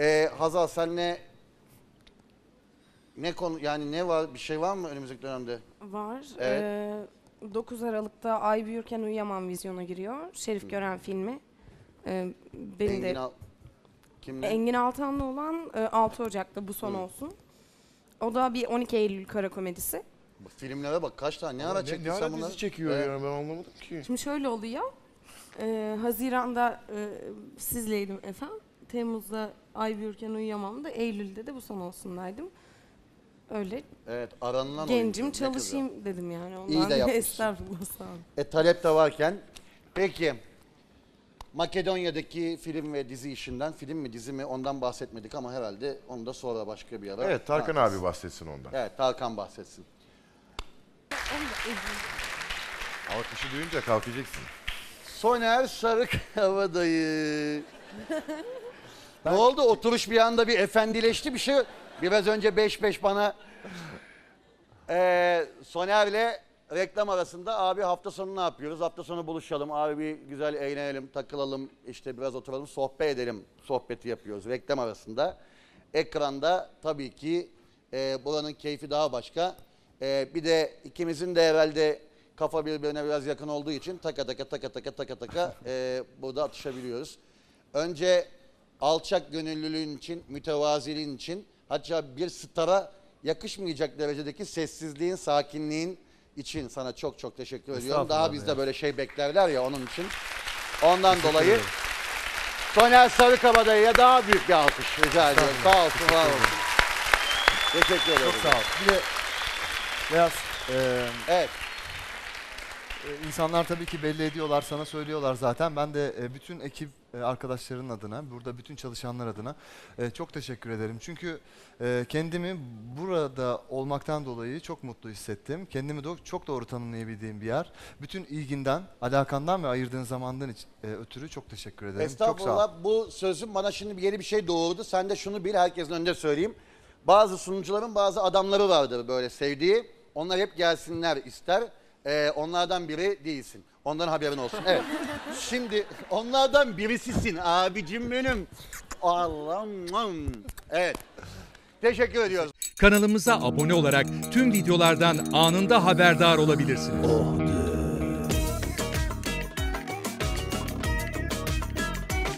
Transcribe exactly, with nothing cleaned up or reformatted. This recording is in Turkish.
Ee, Hazal senle ne konu, yani ne var, bir şey var mı önümüzdeki dönemde? Var. Evet. Ee, dokuz Aralık'ta Ay Büyürken Uyuyamam vizyona giriyor. Şerif Hı. Gören filmi. Ee, benim Engin de... Al Kimle? Engin Altan'la olan altı Ocak'ta bu son Hı. olsun. O da bir on iki Eylül kara komedisi. Bak, filmlere bak kaç tane, ne Ama ara çektin sen bunları? Ne ara çekiyor ee, yani ben anlamadım ki. Şimdi şöyle oluyor. Ee, Haziran'da e, sizleydim efendim. Temmuz'da Ay Büyürken Uyuyamam da, Eylül'de de bu son olsundaydım. Öyle. Evet, aranılan gencim çalışayım kızı. Dedim yani. Ondan İyi de yapmışsın. Estağfurullah, sağ olun. E, talep de varken. Peki, Makedonya'daki film ve dizi işinden, film mi dizi mi ondan bahsetmedik ama herhalde onu da sonra başka bir ara. Evet, Tarkan bahsetsin. abi bahsetsin ondan. Evet, Tarkan bahsetsin. Alkışı duyunca kalkacaksın. Soner Sarıkabadayı. Ne oldu? Oturuş bir anda bir efendileşti bir şey. Biraz önce beş beş bana ee, Soner'le reklam arasında abi hafta sonu ne yapıyoruz? Hafta sonu buluşalım, abi bir güzel eğlenelim, takılalım, işte biraz oturalım, sohbet edelim sohbeti yapıyoruz reklam arasında. Ekranda tabii ki e, buranın keyfi daha başka. E, bir de ikimizin de herhalde kafa birbirine biraz yakın olduğu için taka taka taka taka taka taka e, burada atışabiliyoruz. Önce alçak gönüllülüğün için, mütevaziliğin için, hatta bir stara yakışmayacak derecedeki sessizliğin, sakinliğin için sana çok çok teşekkür ediyorum. Daha bizde ya. Böyle şey beklerler ya, onun için. Ondan teşekkür dolayı ederim. Soner Sarıkabadayı'ya daha büyük bir alkış rica ediyorum. Sağ olsun, var olsun. Teşekkür ederim. Çok sağ ol. Bir de biraz e, evet. E, insanlar tabii ki belli ediyorlar, sana söylüyorlar zaten. Ben de e, bütün ekip arkadaşların adına, burada bütün çalışanlar adına çok teşekkür ederim. Çünkü kendimi burada olmaktan dolayı çok mutlu hissettim. Kendimi de çok doğru tanımlayabildiğim bir yer. Bütün ilginden, alakandan ve ayırdığın zamandan ötürü çok teşekkür ederim. Estağfurullah, bu sözüm bana şimdi yeni bir şey doğurdu. Sen de şunu bil, herkesin önünde söyleyeyim. Bazı sunucuların bazı adamları vardır böyle sevdiği. Onlar hep gelsinler ister. Ee, onlardan biri değilsin. Ondan haberin olsun. Evet. Şimdi onlardan birisisin abicim benim. Allah'ım. Evet. Teşekkür ediyoruz. Kanalımıza abone olarak tüm videolardan anında haberdar olabilirsiniz. Oh.